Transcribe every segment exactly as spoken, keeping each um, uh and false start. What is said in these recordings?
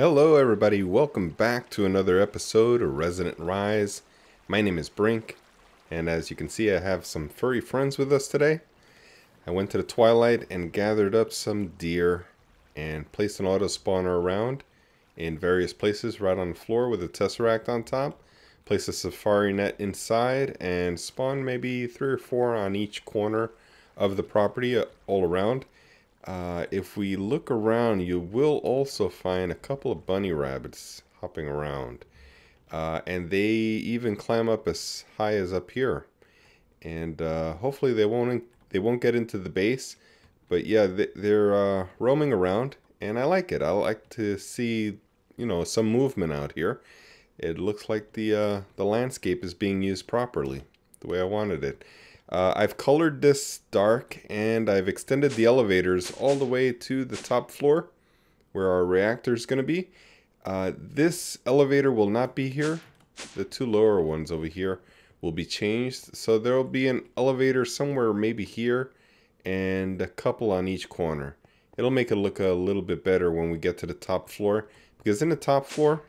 Hello everybody, welcome back to another episode of Resident Rise. My name is Brink, and as you can see I have some furry friends with us today. I went to the Twilight and gathered up some deer and placed an auto spawner around in various places right on the floor with a tesseract on top. Placed a safari net inside and spawned maybe three or four on each corner of the property all around. Uh, if we look around, you will also find a couple of bunny rabbits hopping around. Uh, and they even climb up as high as up here. And uh, hopefully they won't they won't get into the base. But yeah, they, they're uh, roaming around, and I like it. I like to see, you know, some movement out here. It looks like the uh, the landscape is being used properly, the way I wanted it. Uh, I've colored this dark, and I've extended the elevators all the way to the top floor where our reactor is going to be. Uh, this elevator will not be here. The two lower ones over here will be changed. So there will be an elevator somewhere maybe here and a couple on each corner. It'll make it look a little bit better when we get to the top floor, because in the top floor,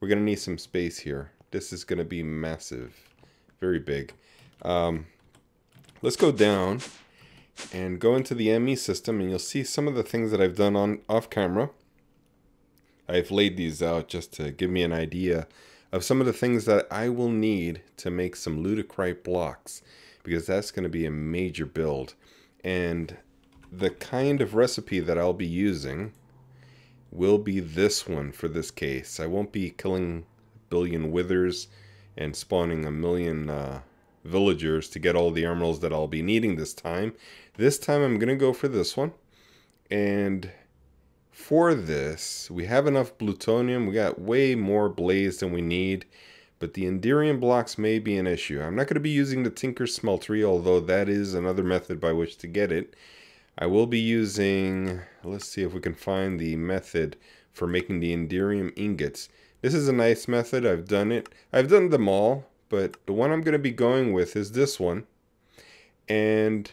we're going to need some space here. This is going to be massive, very big. Um, Let's go down and go into the M E system, and you'll see some of the things that I've done on off camera. I've laid these out just to give me an idea of some of the things that I will need to make some ludicrite blocks, because that's going to be a major build. And the kind of recipe that I'll be using will be this one for this case. I won't be killing a billion withers and spawning a million uh, villagers to get all the emeralds that I'll be needing this time. This time I'm going to go for this one. And for this, we have enough plutonium. We got way more blaze than we need. But the enderium blocks may be an issue. I'm not going to be using the tinker smeltery, although that is another method by which to get it. I will be using, let's see if we can find the method for making the enderium ingots. This is a nice method. I've done it. I've done them all. But the one I'm going to be going with is this one. And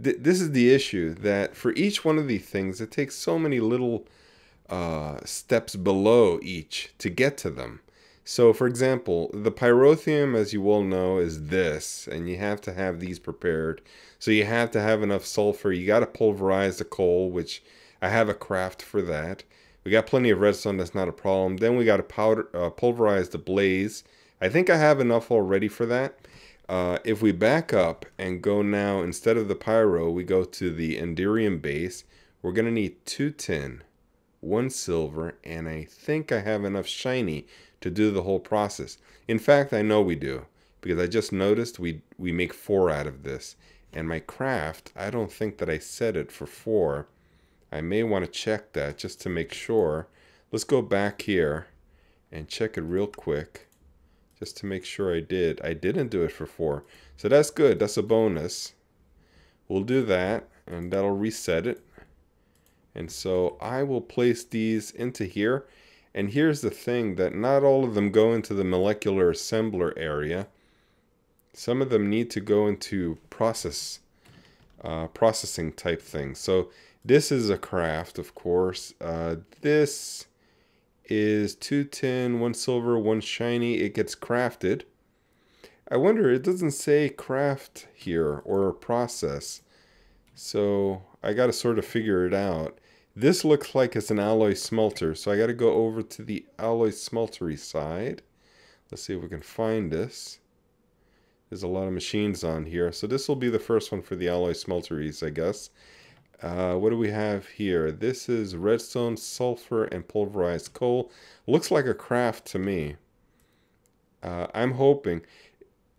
th this is the issue, that for each one of these things, it takes so many little uh, steps below each to get to them. So, for example, the pyrotheum, as you all know, is this. And you have to have these prepared. So you have to have enough sulfur. You got to pulverize the coal, which I have a craft for that. We got plenty of redstone. That's not a problem. Then we got to powder, uh, pulverize the blaze. I think I have enough already for that. Uh, if we back up and go now, instead of the pyro, we go to the enderium base. We're going to need two tin, one silver, and I think I have enough shiny to do the whole process. In fact, I know we do, because I just noticed we, we make four out of this. And my craft, I don't think that I set it for four. I may want to check that just to make sure. Let's go back here and check it real quick. Just to make sure I did. I didn't do it for four. So that's good. That's a bonus. We'll do that. And that'll reset it. And so I will place these into here. And here's the thing, that not all of them go into the molecular assembler area. Some of them need to go into process, uh, processing type things. So this is a craft, of course. Uh, this... is two tin, one silver, one shiny. It gets crafted. I wonder, it doesn't say craft here or process, so I got to sort of figure it out. This looks like it's an alloy smelter, so I got to go over to the alloy smeltery side. Let's see if we can find this. There's a lot of machines on here, so this will be the first one for the alloy smelteries, I guess. Uh, what do we have here? This is redstone, sulfur, and pulverized coal. Looks like a craft to me. Uh, I'm hoping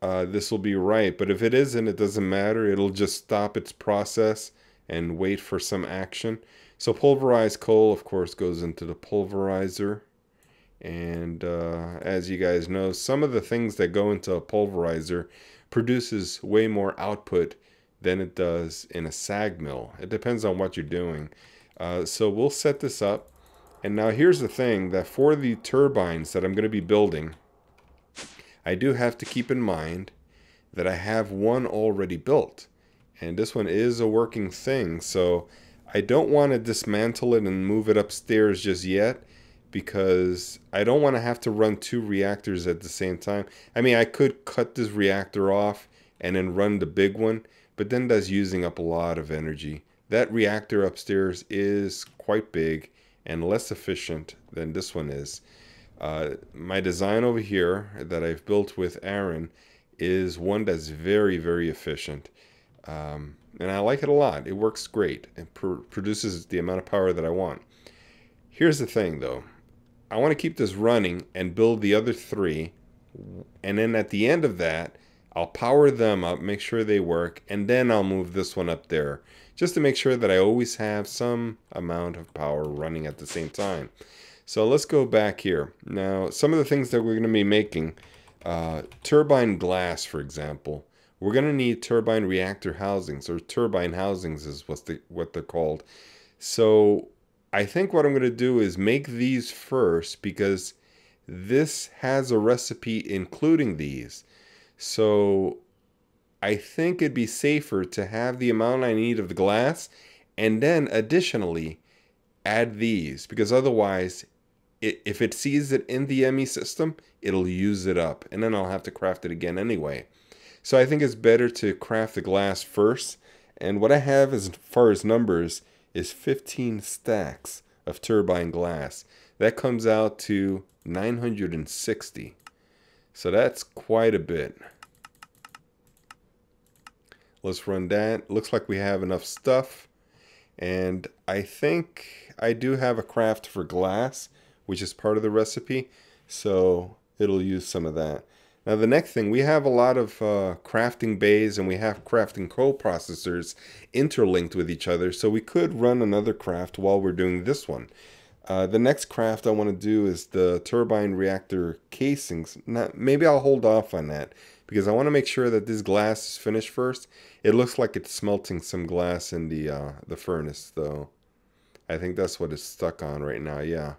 uh, this will be right, but if it isn't, it doesn't matter. It'll just stop its process and wait for some action. So pulverized coal, of course, goes into the pulverizer. And uh, as you guys know, some of the things that go into a pulverizer produces way more output than it does in a sag mill. It depends on what you're doing. Uh, so we'll set this up. And now here's the thing, that for the turbines that I'm going to be building, I do have to keep in mind that I have one already built. And this one is a working thing. So I don't want to dismantle it and move it upstairs just yet, because I don't want to have to run two reactors at the same time. I mean, I could cut this reactor off and then run the big one, but then that's using up a lot of energy. That reactor upstairs is quite big and less efficient than this one is. Uh, my design over here that I've built with Aaron is one that's very, very efficient. Um, and I like it a lot. It works great. It pr produces the amount of power that I want. Here's the thing, though. I want to keep this running and build the other three. And then at the end of that, I'll power them up, make sure they work, and then I'll move this one up there, just to make sure that I always have some amount of power running at the same time. So let's go back here. Now, some of the things that we're going to be making, uh, turbine glass, for example, we're going to need turbine reactor housings, or turbine housings is what's the, what they're called. So I think what I'm going to do is make these first, because this has a recipe including these. So I think it'd be safer to have the amount I need of the glass and then additionally add these, because otherwise it, if it sees it in the M E system, it'll use it up and then I'll have to craft it again anyway. So I think it's better to craft the glass first. And what I have as far as numbers is fifteen stacks of turbine glass. That comes out to nine hundred sixty. So that's quite a bit. Let's run that. Looks like we have enough stuff. And I think I do have a craft for glass, which is part of the recipe. So it'll use some of that. Now the next thing, we have a lot of uh, crafting bays, and we have crafting co-processors interlinked with each other. So we could run another craft while we're doing this one. Uh, the next craft I want to do is the turbine reactor casings. Not, maybe I'll hold off on that, because I want to make sure that this glass is finished first. It looks like it's smelting some glass in the, uh, the furnace, though. I think that's what it's stuck on right now, yeah.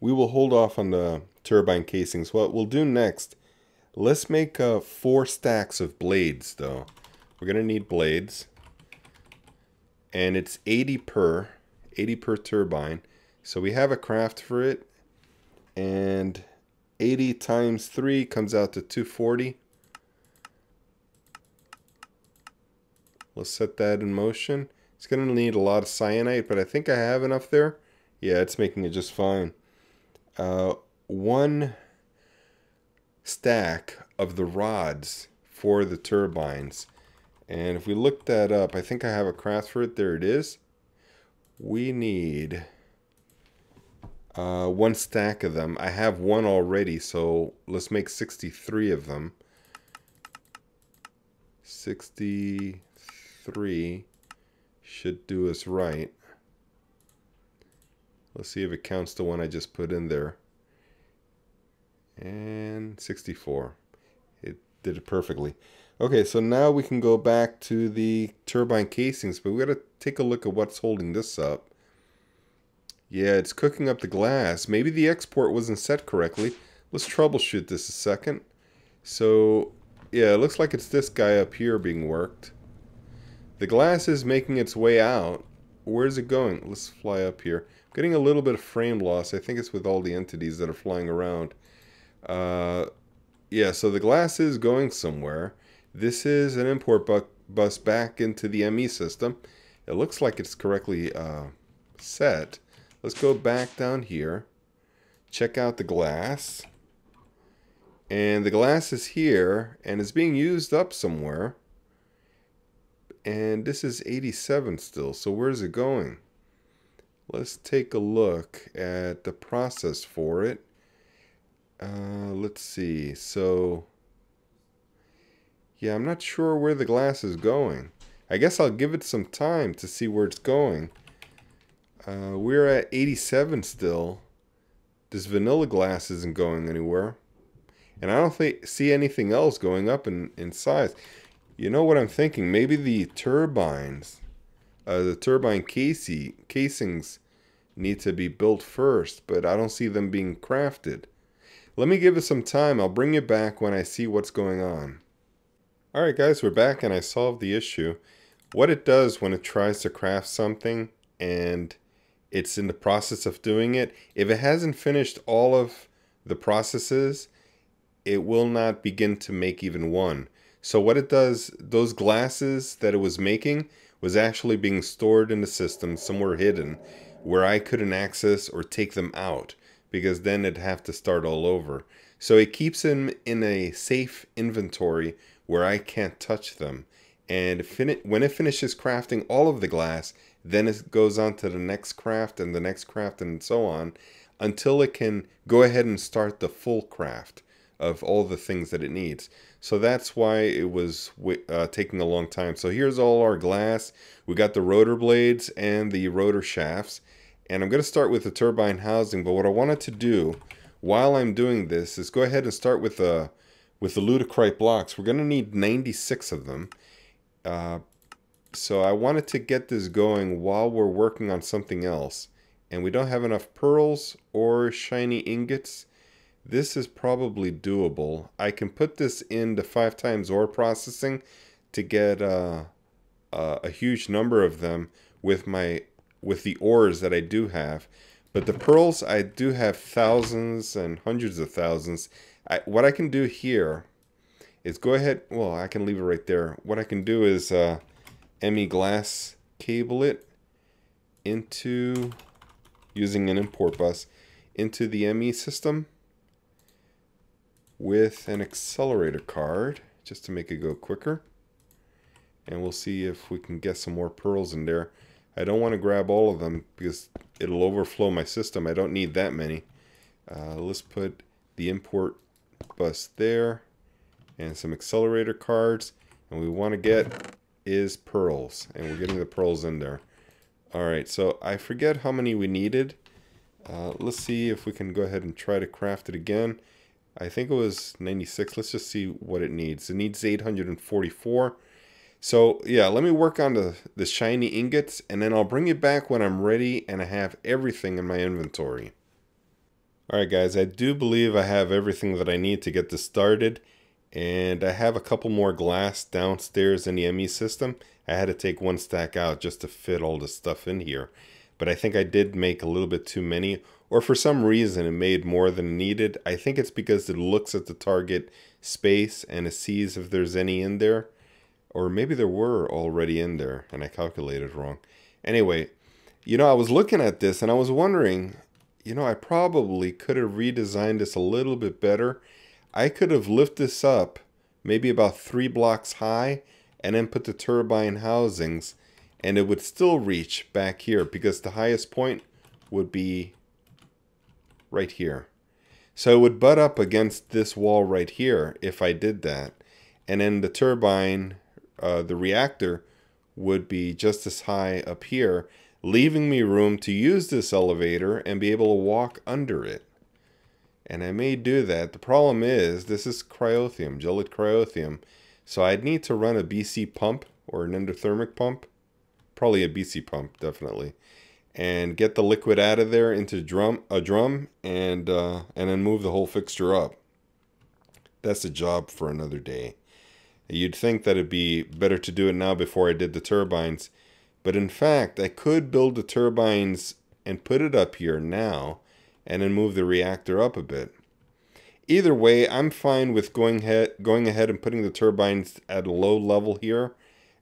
We will hold off on the turbine casings. What we'll do next, let's make uh, four stacks of blades, though. We're going to need blades. And it's eighty per turbine. So we have a craft for it, and eighty times three comes out to two forty. Let's set that in motion. It's going to need a lot of cyanide, but I think I have enough there. Yeah, it's making it just fine. Uh, one stack of the rods for the turbines. And if we look that up, I think I have a craft for it. There it is. We need... Uh, one stack of them. I have one already, so let's make sixty-three of them. sixty-three should do us right. Let's see if it counts the one I just put in there. And sixty-four. It did it perfectly. Okay, so now we can go back to the turbine casings, but we got to take a look at what's holding this up. Yeah, it's cooking up the glass. Maybe the export wasn't set correctly. Let's troubleshoot this a second. So, yeah, it looks like it's this guy up here being worked. The glass is making its way out. Where's it going? Let's fly up here. I'm getting a little bit of frame loss. I think it's with all the entities that are flying around. Uh, yeah, so the glass is going somewhere. This is an import bu bus back into the M E system. It looks like it's correctly uh, set. Let's go back down here, check out the glass, and the glass is here, and it's being used up somewhere, and this is eighty-seven still, so where's it going? Let's take a look at the process for it. Uh, let's see, so, yeah, I'm not sure where the glass is going. I guess I'll give it some time to see where it's going. Uh, we're at eighty-seven still. This vanilla glass isn't going anywhere. And I don't think see anything else going up in, in size. You know what I'm thinking? Maybe the turbines, uh, the turbine casey, casings need to be built first, but I don't see them being crafted. Let me give it some time. I'll bring you back when I see what's going on. Alright guys, we're back and I solved the issue. what it does when it tries to craft something and it's in the process of doing it, if it hasn't finished all of the processes, it will not begin to make even one. So what it does, those glasses that it was making was actually being stored in the system somewhere hidden where I couldn't access or take them out, because then it'd have to start all over. So it keeps them in a safe inventory where I can't touch them. And when it finishes crafting all of the glass, then it goes on to the next craft and the next craft and so on, until it can go ahead and start the full craft of all the things that it needs. So that's why it was uh, taking a long time. So here's all our glass. We got the rotor blades and the rotor shafts. And I'm going to start with the turbine housing. But what I wanted to do while I'm doing this is go ahead and start with the, with the ludicrite blocks. We're going to need ninety-six of them. Uh, so I wanted to get this going while we're working on something else, and we don't have enough pearls or shiny ingots. This is probably doable. I can put this in the five times ore processing to get uh, uh, a huge number of them with my with the ores that I do have, but the pearls I do have thousands and hundreds of thousands. I, what I can do here is go ahead, well, I can leave it right there. What I can do is uh, M E glass cable it into, using an import bus, into the M E system with an accelerator card, just to make it go quicker. And we'll see if we can get some more pearls in there. I don't want to grab all of them because it'll overflow my system. I don't need that many. Uh, let's put the import bus there, and some accelerator cards, and we want to get is pearls, and we're getting the pearls in there. Alright, so I forget how many we needed. Uh, let's see if we can go ahead and try to craft it again. I think it was ninety-six. Let's just see what it needs. It needs eight hundred forty-four. So yeah, let me work on the, the shiny ingots, and then I'll bring it back when I'm ready and I have everything in my inventory. Alright guys, I do believe I have everything that I need to get this started. And I have a couple more glass downstairs in the M E system. I had to take one stack out just to fit all the stuff in here. But I think I did make a little bit too many, or for some reason it made more than needed. I think it's because it looks at the target space and it sees if there's any in there. Or maybe there were already in there and I calculated wrong. Anyway, you know, I was looking at this and I was wondering, you know, I probably could have redesigned this a little bit better. I could have lifted this up maybe about three blocks high and then put the turbine housings, and it would still reach back here because the highest point would be right here. So it would butt up against this wall right here if I did that. And then the turbine, uh, the reactor, would be just as high up here, leaving me room to use this elevator and be able to walk under it. And I may do that. The problem is, this is cryothium, gelatin cryothium. So I'd need to run a B C pump or an endothermic pump. Probably a B C pump, definitely. And get the liquid out of there into drum, a drum and, uh, and then move the whole fixture up. That's a job for another day. You'd think that it'd be better to do it now before I did the turbines. But in fact, I could build the turbines and put it up here now, and then move the reactor up a bit. Either way, I'm fine with going ahead, going ahead and putting the turbines at a low level here,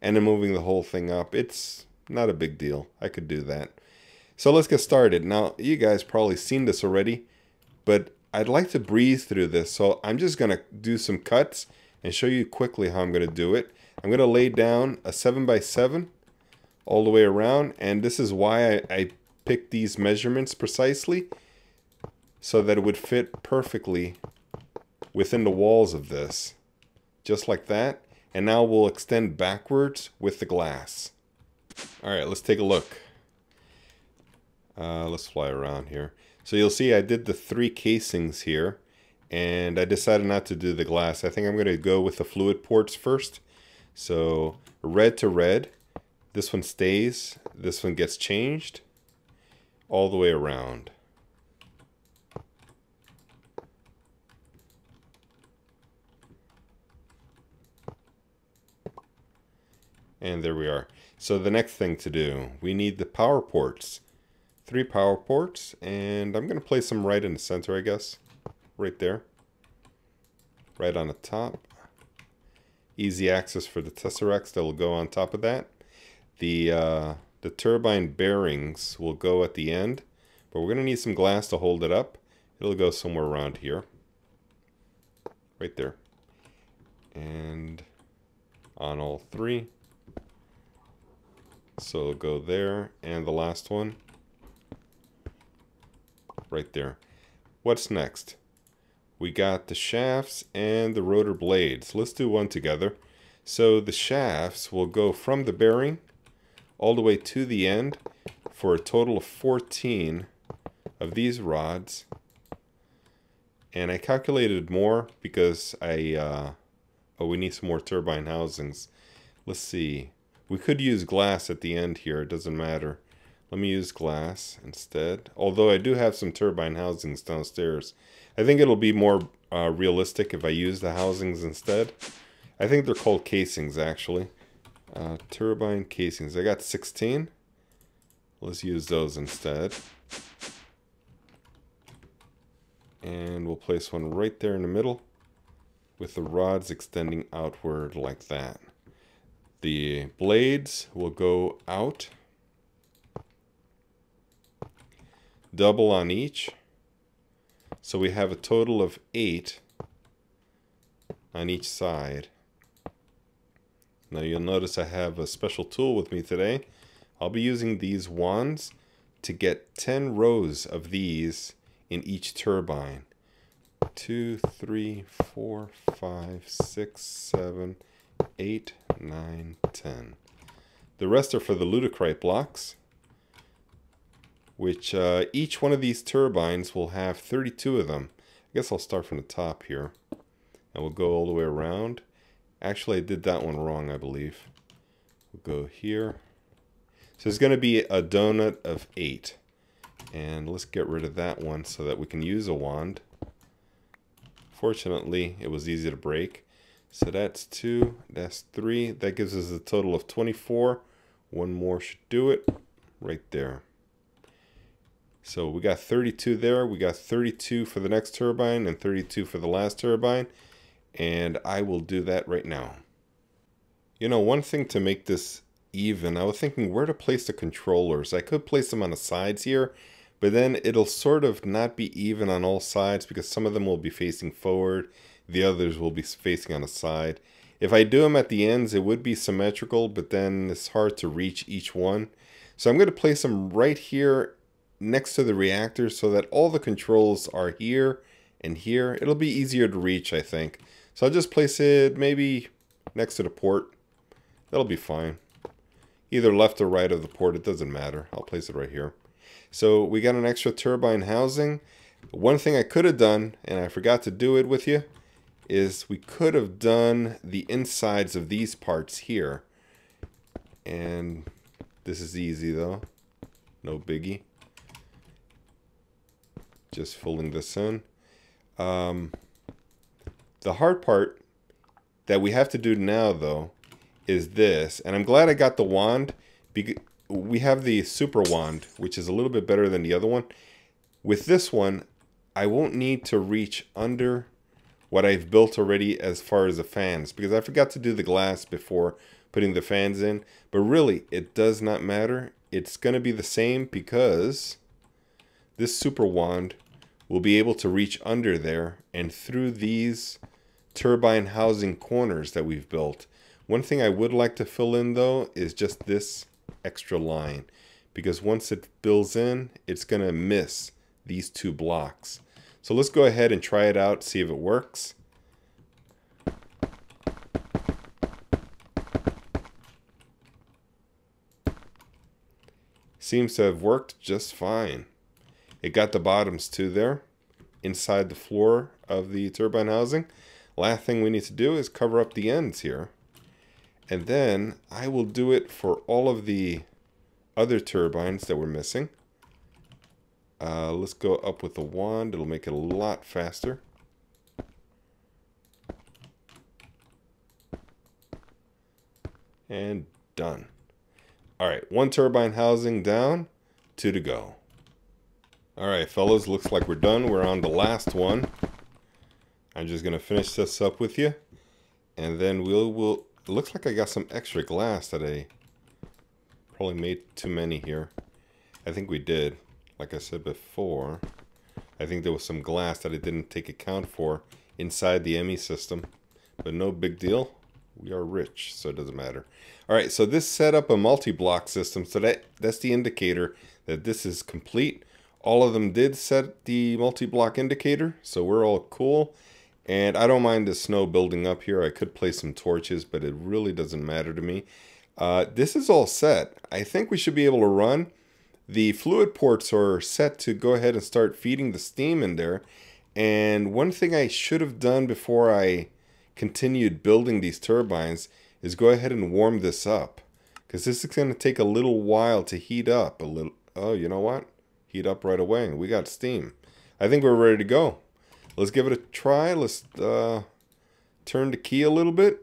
and then moving the whole thing up. It's not a big deal. I could do that. So let's get started. Now, you guys probably seen this already, but I'd like to breeze through this, so I'm just going to do some cuts and show you quickly how I'm going to do it. I'm going to lay down a seven by seven all the way around, and this is why I, I picked these measurements precisely, so that it would fit perfectly within the walls of this, just like that. And now we'll extend backwards with the glass. All right, let's take a look. Uh, let's fly around here. So you'll see I did the three casings here, and I decided not to do the glass. I think I'm gonna go with the fluid ports first. So red to red, this one stays, this one gets changed, all the way around. And there we are. So the next thing to do, we need the power ports. Three power ports, and I'm going to place them right in the center, I guess. Right there. Right on the top. Easy access for the tesserex that will go on top of that. The, uh, the turbine bearings will go at the end, but we're going to need some glass to hold it up. It'll go somewhere around here. Right there. And on all three. So it'll go there, and the last one. Right there. What's next? We got the shafts and the rotor blades. Let's do one together. So the shafts will go from the bearing all the way to the end for a total of fourteen of these rods. And I calculated more because I, uh, oh, we need some more turbine housings. Let's see. We could use glass at the end here. It doesn't matter. Let me use glass instead, although I do have some turbine housings downstairs. I think it'll be more uh, realistic if I use the housings instead. I think they're called casings, actually. Uh, turbine casings. I got sixteen. Let's use those instead. And we'll place one right there in the middle with the rods extending outward like that. The blades will go out. Double on each, so we have a total of eight on each side. Now you'll notice I have a special tool with me today. I'll be using these wands to get ten rows of these in each turbine. two, three, four, five, six, seven, eight, nine, ten. The rest are for the ludicrite blocks, which uh, each one of these turbines will have thirty-two of them. I guess I'll start from the top here, and we'll go all the way around. Actually, I did that one wrong, I believe. We'll go here. So it's going to be a donut of eight. And let's get rid of that one so that we can use a wand. Fortunately, it was easy to break. So that's two, that's three. That gives us a total of twenty-four. One more should do it right there. So we got thirty-two there, we got thirty-two for the next turbine, and thirty-two for the last turbine, and I will do that right now. You know, one thing to make this even, I was thinking where to place the controllers. I could place them on the sides here, but then it'll sort of not be even on all sides because some of them will be facing forward, the others will be facing on the side. If I do them at the ends, it would be symmetrical, but then it's hard to reach each one. So I'm going to place them right here next to the reactor so that all the controls are here and here. It'll be easier to reach, I think. So I'll just place it maybe next to the port. That'll be fine. Either left or right of the port, it doesn't matter. I'll place it right here. So we got an extra turbine housing. One thing I could have done, and I forgot to do it with you, is we could have done the insides of these parts here. And this is easy though, no biggie. Just filling this in. Um, the hard part that we have to do now, though, is this. And I'm glad I got the wand. We have the super wand, which is a little bit better than the other one. With this one, I won't need to reach under what I've built already as far as the fans, because I forgot to do the glass before putting the fans in. But really, it does not matter. It's going to be the same because this super wand will be able to reach under there and through these turbine housing corners that we've built. One thing I would like to fill in though is just this extra line, because once it fills in, it's going to miss these two blocks. So let's go ahead and try it out, see if it works. Seems to have worked just fine. It got the bottoms too there, inside the floor of the turbine housing. Last thing we need to do is cover up the ends here. And then I will do it for all of the other turbines that we're missing. Uh, let's go up with the wand. It'll make it a lot faster. And Done. All right, one turbine housing down, two to go. All right, fellas, looks like we're done. We're on the last one. I'm just gonna finish this up with you, and then we'll we'll. It looks like I got some extra glass that I probably made too many here. I think we did. Like I said before, I think there was some glass that I didn't take account for inside the M E system, but no big deal. We are rich, so it doesn't matter. All right, so this set up a multi-block system, so that that's the indicator that this is complete. All of them did set the multi-block indicator, so we're all cool. And I don't mind the snow building up here. I could place some torches, but it really doesn't matter to me. Uh, this is all set. I think we should be able to run. The fluid ports are set to go ahead and start feeding the steam in there. And one thing I should have done before I continued building these turbines is go ahead and warm this up, because this is going to take a little while to heat up a little. Oh, you know what? Heat up right away. We got steam. I think we're ready to go. Let's give it a try. Let's uh, turn the key a little bit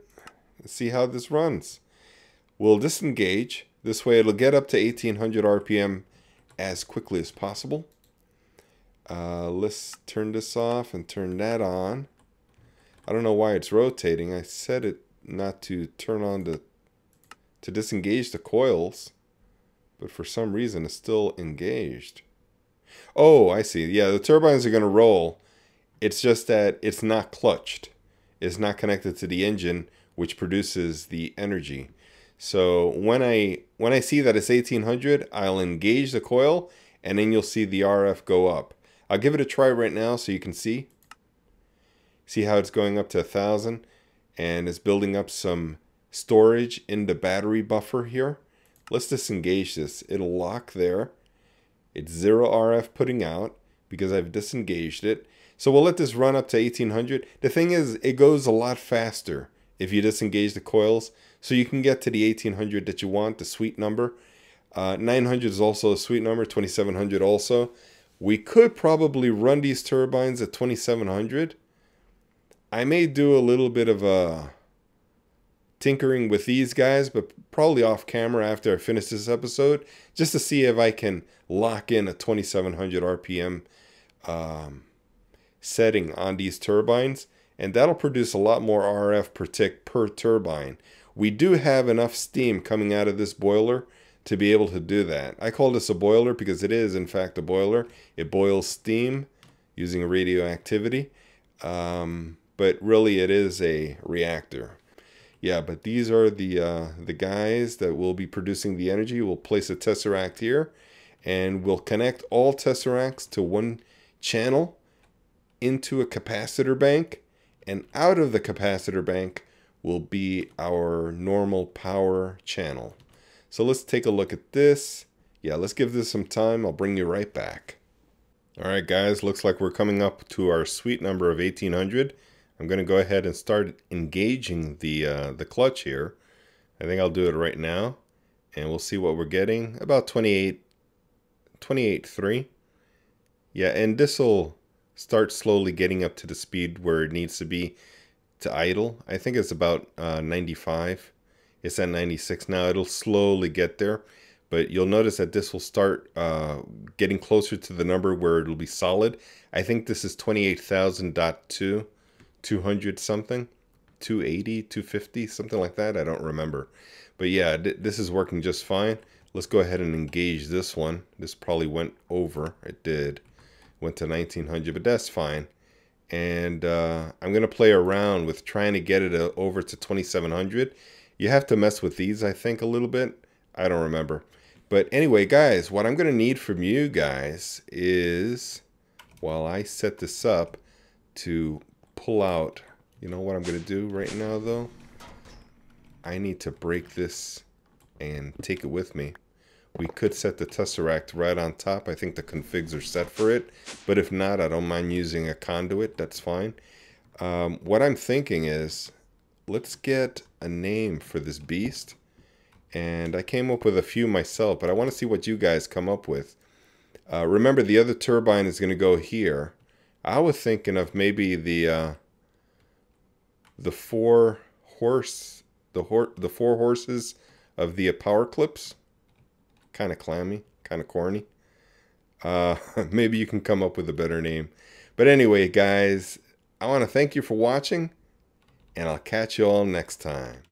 and see how this runs. We'll disengage. This way it'll get up to eighteen hundred R P M as quickly as possible. Uh, let's turn this off and turn that on. I don't know why it's rotating. I set it not to turn on the, to disengage the coils, but for some reason it's still engaged. Oh, I see. Yeah, the turbines are going to roll. It's just that it's not clutched. It's not connected to the engine, which produces the energy. So when I when I see that it's eighteen hundred, I'll engage the coil, and then you'll see the R F go up. I'll give it a try right now so you can see. See how it's going up to one thousand, and it's building up some storage in the battery buffer here. Let's disengage this. It'll lock there. It's zero R F putting out because I've disengaged it. So we'll let this run up to eighteen hundred. The thing is, it goes a lot faster if you disengage the coils, so you can get to the eighteen hundred that you want, the sweet number. Uh, nine hundred is also a sweet number, twenty-seven hundred also. We could probably run these turbines at twenty-seven hundred. I may do a little bit of a tinkering with these guys, but probably off camera after I finish this episode, just to see if I can lock in a twenty-seven hundred R P M um, setting on these turbines, and that'll produce a lot more R F per tick per turbine. We do have enough steam coming out of this boiler to be able to do that. I call this a boiler because it is in fact a boiler. It boils steam using radioactivity, um, but really it is a reactor. Yeah, but these are the uh, the guys that will be producing the energy. We'll place a tesseract here, and we'll connect all tesseracts to one channel into a capacitor bank, and out of the capacitor bank will be our normal power channel. So let's take a look at this. Yeah, let's give this some time. I'll bring you right back. All right, guys, looks like we're coming up to our sweet number of eighteen hundred. I'm going to go ahead and start engaging the uh, the clutch here. I think I'll do it right now, and we'll see what we're getting. About twenty-eight, twenty-eight point three. Yeah, and this'll start slowly getting up to the speed where it needs to be to idle. I think it's about uh, ninety-five. It's at ninety-six now. It'll slowly get there, but you'll notice that this will start uh, getting closer to the number where it'll be solid. I think this is twenty-eight thousand point two, two hundred something, two eighty, two fifty, something like that. I don't remember, but yeah, th this is working just fine. Let's go ahead and engage this one. This probably went over. It did. Went to nineteen hundred, but that's fine. And uh, I'm going to play around with trying to get it uh, over to twenty-seven hundred. You have to mess with these, I think, a little bit. I don't remember. But anyway, guys, what I'm going to need from you guys is, while I set this up, to pull out. You know what I'm going to do right now, though? I need to break this and take it with me. We could set the tesseract right on top. I think the configs are set for it, but if not, I don't mind using a conduit. That's fine. Um, what I'm thinking is, let's get a name for this beast. And I came up with a few myself, but I want to see what you guys come up with. Uh, remember, the other turbine is going to go here. I was thinking of maybe the uh, the four horse, the hor the four horses of the power clips. Kind of clammy, kind of corny. Uh, maybe you can come up with a better name. But anyway, guys, I want to thank you for watching, and I'll catch you all next time.